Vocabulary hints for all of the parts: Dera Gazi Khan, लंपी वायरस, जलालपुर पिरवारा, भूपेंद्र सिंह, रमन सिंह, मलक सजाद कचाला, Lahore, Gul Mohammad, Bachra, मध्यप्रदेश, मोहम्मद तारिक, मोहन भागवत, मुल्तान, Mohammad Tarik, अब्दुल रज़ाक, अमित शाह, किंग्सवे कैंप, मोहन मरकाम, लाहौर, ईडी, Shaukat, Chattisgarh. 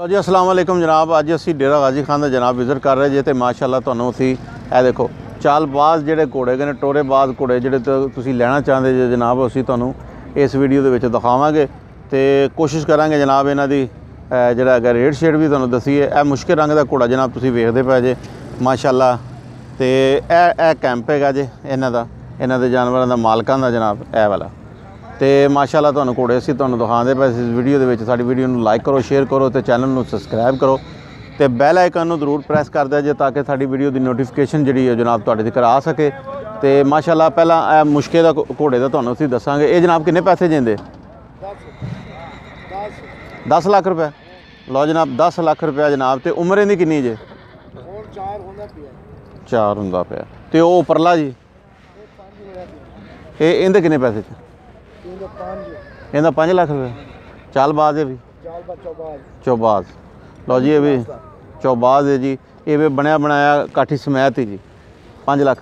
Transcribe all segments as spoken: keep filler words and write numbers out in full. ਲੋ ਜੀ अस्सलाम वालेकुम जनाब। अज असी डेरा गाजी खान का जनाब विजिट कर रहे जे तो माशाल्लाह तुहानू असी ए देखो चालबाज जिहड़े घोड़े ने टोरेबाज घोड़े जिहड़े तुसीं लैना चाहते जे जनाब असी तुहानू इस वीडियो दे विच दिखावांगे ते कोशिश करांगे जनाब इन्हां दी जिहड़ा अगर रेट शेड भी तुहानू दसीए। ए मुश्किल रंग दा घोड़ा जनाब तुसीं वेखदे पए जे माशाल्लाह ते ए ए कैंप हैगा जे इन्हां दा इन्हां दे जानवरां दा मालकां दा जनाब ए वाला तो माशाल्लाह तुहानू घोड़े असीं तुहानू दिखाते पे इस वीडियो दे विच। साडी वीडियो नू लाइक करो, शेयर करो तो चैनल नू सबसक्राइब करो तो बैल आइकन नू जरूर प्रेस कर दिया जे ताकि साडी वीडियो दी नोटिफिकेशन जिहड़ी है जनाब तुहाडे तक आ सके। तो माशाल्लाह पहला मुश्के दा घोड़े दा तुहानू असीं दसांगे। ये जनाब किन्ने पैसे देंदे? दस लाख रुपया। लो जनाब दस लाख रुपया जनाब। तो उम्र इहदी किन्नी जे? चार हुंदा पिया। तो वो उपरला जी ये इहदे किन्ने पैसे? इनका पाँच लाख रुपया। चालबाज है भी? चौबाज। लो जी ये भी चौबाज है जी। ये भी बनया बनाया काठी समैत ही जी पाँच लाख।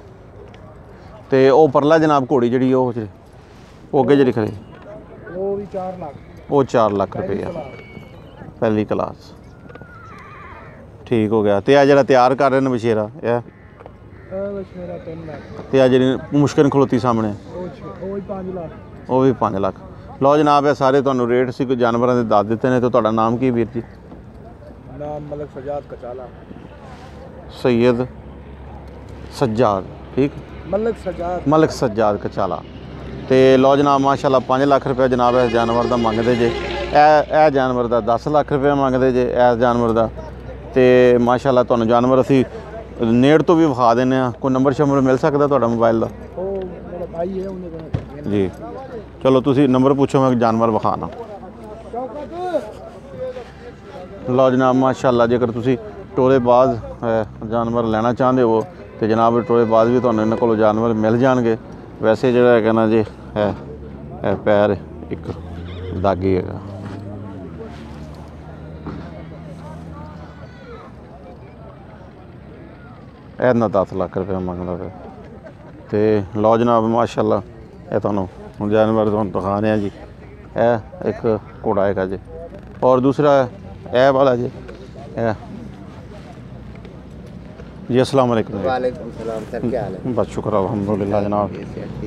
तो वह परला जनाब घोड़ी जी वो अगे जी खड़ी वो चार लाख रुपया पहली क्लास। ठीक हो गया। तो यह जरा तैयार कर रहे हैं बछेरा यह तो आज जी मुश्किल खड़ोती सामने वह भी पाँच लाख। लो जनाब है सारे तो रेट से जानवरों के दस दिते हैं। तो नाम की वीर जी? नाम मलक सजाद कचाला। सैयद सजाद? ठीक मलक सजाद। मलक सजाद कचाला। तो लो जनाब माशाल्लाह पाँच लाख रुपया जनाब इस जानवर का मंगते जे। ए जानवर का दस लाख रुपया मंगते जे इस जानवर का। तो माशाल्लाह तो जानवर असी नेड़ तो भी विखा देने। कोई नंबर शंबर मिल सकता मोबाइल का जी? चलो तुसी नंबर पूछो मैं जानवर विखाना। लो जनाब माशाल्लाह जेकर तुसी टोरेबाज जानवर लेना चाहते हो तो जनाब टोरेबाज भी तुहानू इन्हां कोलों जानवर मिल जाएंगे। वैसे जिहड़ा है ना जी है पैर एक दागी है। इन्हां दस लाख रुपया मंगदा पे। तो लो जनाब माशाल्लाह ये तुहानू जानवर तो दिखा रहे हैं जी। ए एक घोड़ा है जी और दूसरा ए वाला जी ए जी। अस्सलाम वालेकुम। वालेकुम सलाम सर, क्या हाल है? बस शुक्र अल्हम्दुलिल्लाह जनाब।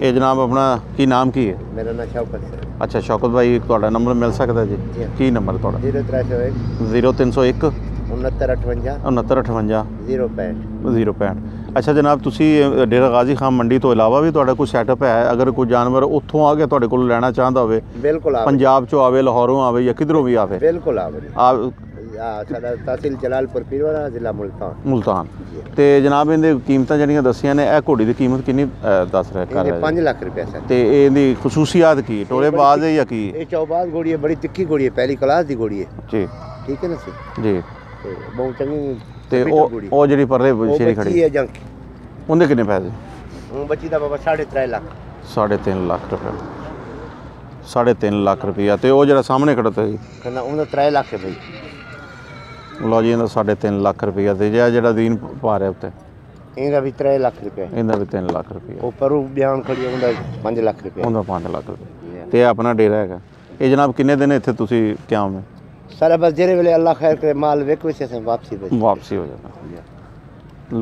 ये जनाब अपना की नाम की है? मेरा नाम शौकत है। अच्छा शौकत भाई थोड़ा नंबर मिल सकता जी? की नंबर थोड़ा? जीरो तीन सौ एक जीरो तीन सौ एक। अच्छा जनाब तुसी डेरा गाजी खान मंडी तो इलावा भी तुहाडा कोई सैटअप है? अगर कोई जानवर उत्थों आके तुहाडे कोल लैना चाहता होवे बिल्कुल आवे, पंजाब चो आवे, लाहौरों आवे या किधरों भी आवे? बिल्कुल आवे। साडा तहसील जलालपुर पिरवारा, जिला मुल्तान। मुल्तान। तो जनाब इन कीमत जड़ियां दसियां ने, इस घोड़ी की कीमत कितनी दस रहा है? पाँच लाख रुपया सर। तो इनकी खसूसियात की टोरेबाज है या की? चौबाज घोड़ी है, बड़ी तिक्की घोड़ी है, पहली क्लास की घोड़ी है जी। ठीक है ना सर जी। बहुत चंगी। ਤੇ ਉਹ ਉਹ ਜਿਹੜੀ ਪਰਲੇ ਬਛੇਰੀ ਖੜੀ ਹੈ ਉਹਦੇ ਕਿੰਨੇ ਪੈਸੇ? ਉਹ ਬੱਚੀ ਦਾ ਬਾਬਾ ਸਾਢੇ ਤਿੰਨ ਲੱਖ। ਸਾਢੇ ਤਿੰਨ ਲੱਖ ਰੁਪਏ। ਸਾਢੇ ਤਿੰਨ ਲੱਖ ਰੁਪਏ। ਤੇ ਉਹ ਜਿਹੜਾ ਸਾਹਮਣੇ ਖੜਦਾ ਜੀ ਕਹਿੰਦਾ ਉਹਦਾ ਤਿੰਨ ਲੱਖ ਹੈ ਭਾਈ। ਲੋ ਜੀ ਇਹਦਾ ਸਾਢੇ ਤਿੰਨ ਲੱਖ ਰੁਪਏ। ਤੇ ਜਿਹੜਾ ਦੀਨ ਪਾ ਰਿਹਾ ਉੱਤੇ ਇਹਦਾ ਵੀ ਤਿੰਨ ਲੱਖ ਰੁਪਏ। ਇਹਦਾ ਵੀ ਤਿੰਨ ਲੱਖ ਰੁਪਏ। ਉਹ ਪਰੂ ਬਿਆਨ ਖੜੀ ਉਹਦਾ ਪੰਜ ਲੱਖ ਰੁਪਏ। ਉਹਦਾ ਪੰਜ ਲੱਖ ਰੁਪਏ। ਤੇ ਆਪਣਾ ਡੇਰਾ ਹੈਗਾ। ਇਹ ਜਨਾਬ ਕਿੰਨੇ ਦਿਨ ਇੱਥੇ ਤੁਸੀਂ ਕਿਆਮ ਹੈ? सारा बस जेरे वेले अल्लाह खैर करे माल वेख वैसे से वापसी वापसी हो जाता।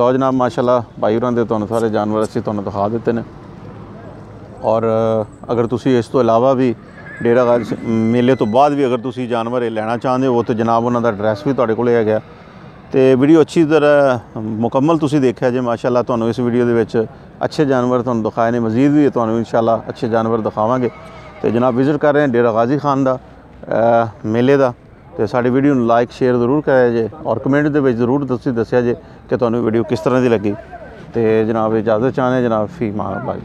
लो जनाब माशाल्लाह भाई होरां दे तुहानू सारे जानवर असीं तुहानू दिखा दित्ते ने। और अगर तुसीं इस तो इलावा भी डेरा गाजी मेले तो बाद भी अगर तुसीं जानवर लैना चाहते हो तो जनाब उन्हां दा एड्रैस भी तुहाडे कोल हैगा। तो वीडियो अच्छी तरह मुकम्मल तुसीं देखिया जे। माशाल्लाह तुहानू इस वीडियो दे विच अच्छे जानवर तुहानू दिखाए ने। मजीद भी तुहानू इंशाल्लाह अच्छे जानवर दिखावांगे। तो जनाब विजिट कर रहे हैं डेरा गाजी खान दा मेले दा। तो साड़ी वीडियो लाइक शेयर जरूर कराया जे और कमेंट के जरूर तुसीं दस्सिया जे कि तुहानू वीडियो किस तरह की लगी। तो जनाब इजाजत चाहने जनाब फी मां भाई।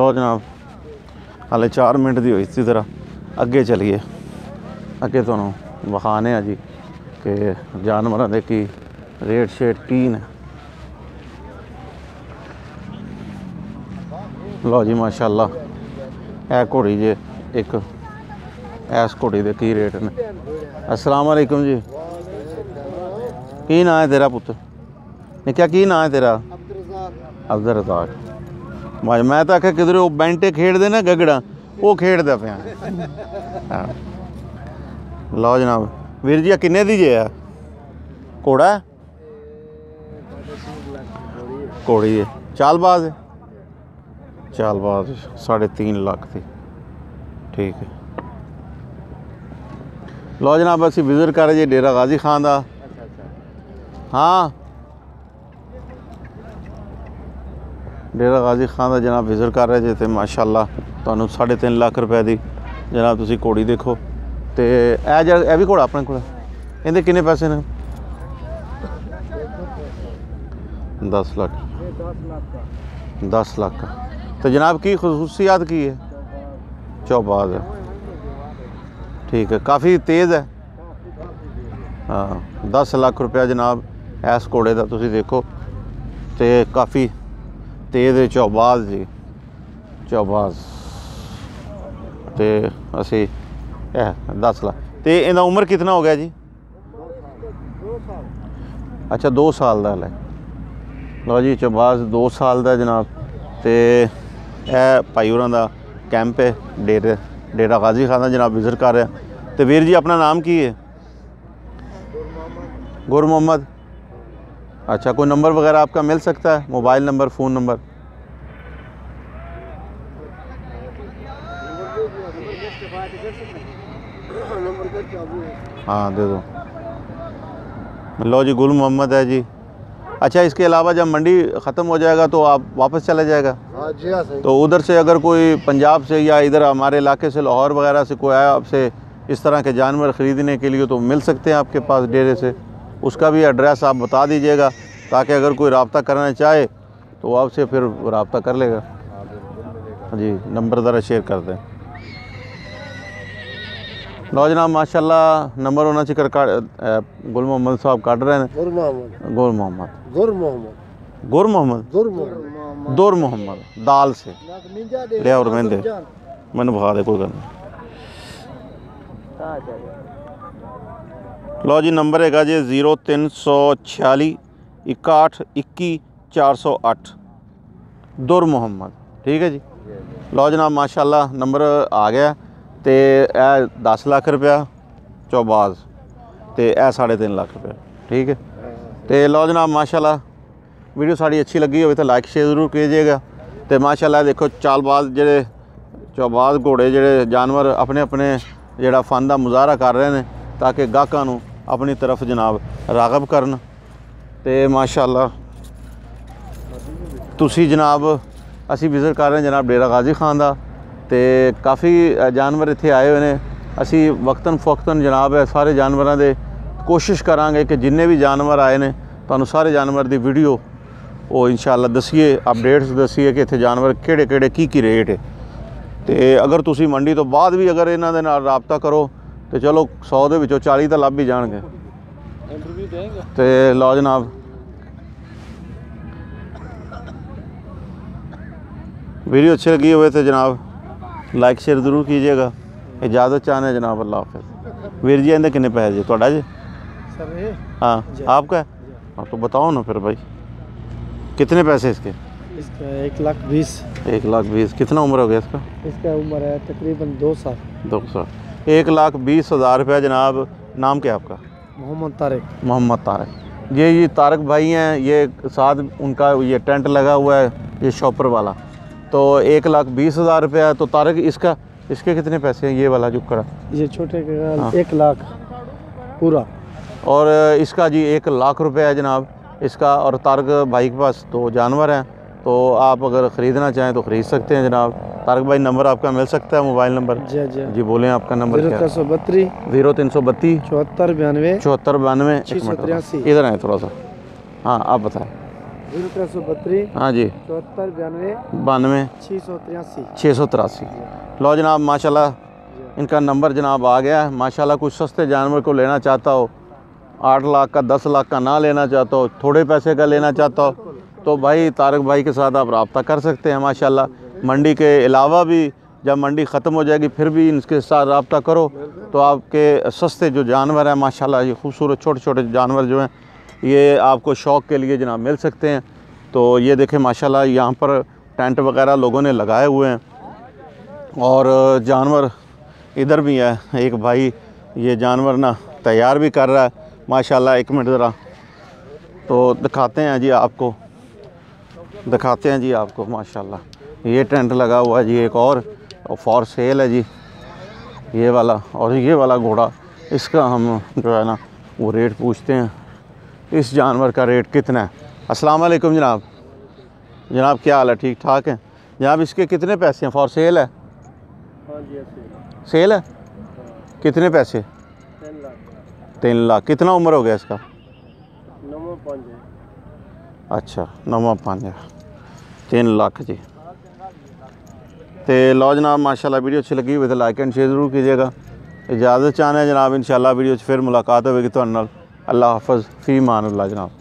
लो जनाब हाले चार मिनट की हुई। इसी तरह अगे चलीए अगे तुहानू विखाने जी कि जानवरों के की रेट शेट की ने। लो जी माशाल्लाह ए घोड़ी जे एक इस घोड़ी के की रेट ने। अस्सलाम वालेकुम जी। की नाम है तेरा पुत्र ने? क्या की नाम है तेरा? अब्दुल रज़ाक। भाई मैं तो आख्या किधरे बैंटे खेडते ना गगड़ा वो खेडता पे। लो जनाब वीर जी किन्ने दी जे घोड़ा घोड़ी है चालबाज है चालबाज साढ़े तीन लाख थी। ठीक है लो जनाब असी विजिट कर रहे डेरा गाजी खान का। हाँ डेरा गाजी खान का जनाब विजिट कर रहे जे तो माशाल्लाह तुहानू साढ़े तीन लाख रुपए की जनाब तुसी घोड़ी देखो तो यह ज भी घोड़ा अपने को इहदे किन्ने पैसे ने दस लाख दस लाख का। तो जनाब की खसूसियात की है चौबाज है। ठीक है काफ़ी तेज़ है। हाँ दस लाख रुपया जनाब इस घोड़े का तुसी देखो तो काफ़ी तेज चौबाज जी चौबाज तो असी दस लाख। तो इनका उम्र कितना हो गया जी? अच्छा दो साल का है। लो जी चौबाज दो साल का जनाब तो यह भाई होर का कैंप है डेरे डेरा गाजी खान का जनाब विजिट कर रहा। तो वीर जी अपना नाम की है? गुल मोहम्मद। अच्छा कोई नंबर वगैरह आपका मिल सकता है मोबाइल नंबर फ़ोन नंबर? हाँ दे दो। लो जी गुल मोहम्मद है जी। अच्छा इसके अलावा जब मंडी ख़त्म हो जाएगा तो आप वापस चला जाएगा? हाँ जी हाँ सही। तो उधर से अगर कोई पंजाब से या इधर हमारे इलाके से लाहौर वगैरह से कोई आया आपसे इस तरह के जानवर ख़रीदने के लिए तो मिल सकते हैं आपके पास डेरे से? उसका भी एड्रेस आप बता दीजिएगा ताकि अगर कोई रब्ता करना चाहे तो आपसे फिर रब्ता कर लेगा। जी नंबर ज़रा शेयर कर दें। लो जनाब माशाल्लाह नंबर होना चाहिए। गुल मोहम्मद साहब काट रहे हैं। गुल मोहम्मद गुल मोहम्मद गुल मोहम्मद गुल मोहम्मद गुल मोहम्मद दुर मोहम्मद दाल से लिया और मैं दे मैंने भगा दे कोई गल नहीं। लो जी नंबर है जी जीरो तीन सौ छियाली इकाहठ इक्की चार सौ अठ दुर मोहम्मद। ठीक है जी लो जनाब माशाल्लाह नंबर आ गया। तो यह दस लाख रुपया चौबाज तो यह साढ़े तीन लाख रुपया। ठीक है तो लो जनाब माशाल्लाह वीडियो साड़ी अच्छी लगी हो तो लाइक शेयर जरूर कीजिएगा। तो माशाल्लाह देखो चालबाज जेड़े चौबाज घोड़े जेड़े जानवर अपने अपने जेड़ा फन का मुजाहरा कर रहे हैं ताकि गाहकां नूं अपनी तरफ जनाब रागब करन। ते माशाल्लाह तुसी जनाब असी विजिट कर रहे हैं जनाब डेरा गाजी खान का। तो काफ़ी जानवर इत्थे आए हुए हैं असी वक्तन फवक्तन जनाब है सारे जानवरों के कोशिश करांगे कि जिन्ने भी जानवर आए हैं तुहानूं सारे जानवर की वीडियो वो इंशाल्लाह दसीए अपडेट्स दसीए कि इत्थे जानवर किहड़े किहड़े की की रेट है। तो अगर तुसी मंडी तो बाद भी अगर इन्हां दे नाल राबता करो तो चलो सौ के चाली तो लभ ही जाएंगे। तो लो जनाब वीडियो अच्छी लगी हुए तो जनाब लाइक शेयर जरूर कीजिएगा। इजाज़त चाहने जनाब अल्लाह हाफिज़। वीर जी इनके कितने पैसे जी थोड़ा जी? हाँ आपका है? आप तो बताओ ना फिर भाई कितने पैसे इसके? इसका एक लाख बीस। एक लाख बीस। कितना उम्र हो गया इसका? इसका उम्र है तकरीबन दो साल। दो साल। एक लाख बीस हज़ार रुपया जनाब। नाम क्या आपका? मोहम्मद तारिक। मोहम्मद तारिक। ये ये तारिक भाई हैं ये साथ उनका ये टेंट लगा हुआ है ये शॉपर वाला। तो एक लाख बीस हज़ार रुपया। तो तारिक इसका इसके कितने पैसे हैं ये वाला जो करा ये छोटे का? हाँ। एक लाख पूरा। और इसका जी एक लाख रुपया है जनाब इसका। और तारिक भाई के पास तो जानवर हैं तो आप अगर ख़रीदना चाहें तो ख़रीद सकते हैं जनाब। तारिक भाई नंबर आपका मिल सकता है मोबाइल नंबर? जी जी जी बोलें आपका नंबर? जीरो तीन सौ बत्तीस जीरो तीन सौ बत्तीस चौहत्तर बयानवे चौहत्तर बयानवे इधर आए थोड़ा सा। हाँ आप बताएं। जीरो तीन सौ बत्तीस हाँ जी चौहत्तर बयानवे बानवे छः सौ तिरासी छः सौ तिरासी। लो जनाब माशाल्लाह इनका नंबर जनाब आ गया है माशाल्लाह। कुछ सस्ते जानवर को लेना चाहता हो आठ लाख का दस लाख का ना लेना चाहता हो थोड़े पैसे का लेना चाहता हो तो भाई तारिक भाई के साथ आप रब्ता कर सकते हैं माशाल्लाह। मंडी के अलावा भी जब मंडी ख़त्म हो जाएगी फिर भी इनके साथ रब्ता करो तो आपके सस्ते जो जानवर हैं माशाल्लाह ये खूबसूरत छोटे छोटे जानवर जो हैं ये आपको शौक़ के लिए जनाब मिल सकते हैं। तो ये देखें माशाल्लाह यहाँ पर टेंट वगैरह लोगों ने लगाए हुए हैं और जानवर इधर भी है। एक भाई ये जानवर ना तैयार भी कर रहा है माशाल्लाह। एक मिनट ज़रा तो दिखाते हैं जी आपको, दिखाते हैं जी आपको माशाल्लाह। ये टेंट लगा हुआ है जी एक और फॉर सेल है जी ये वाला, और ये वाला घोड़ा इसका हम जो है ना वो रेट पूछते हैं, इस जानवर का रेट कितना है। अस्सलाम वालेकुम जनाब, जनाब क्या हाल है, ठीक ठाक है जनाब। इसके कितने पैसे हैं, फॉर सेल है? हाँ जी सेल है। कितने पैसे? तीन लाख। कितना उम्र हो गया इसका? नवा पांच। अच्छा नवा पांच तीन लाख जी। तो लो जनाब माशाल्लाह वीडियो अच्छी लगी हुई तो लाइक एंड शेयर जरूर कीजिएगा। इजाज़त चाहते हैं जनाब, इंशाल्लाह वीडियो फिर मुलाकात होगी तो अल्लाह हाफिज़, फी मानुल्लाह जनाब।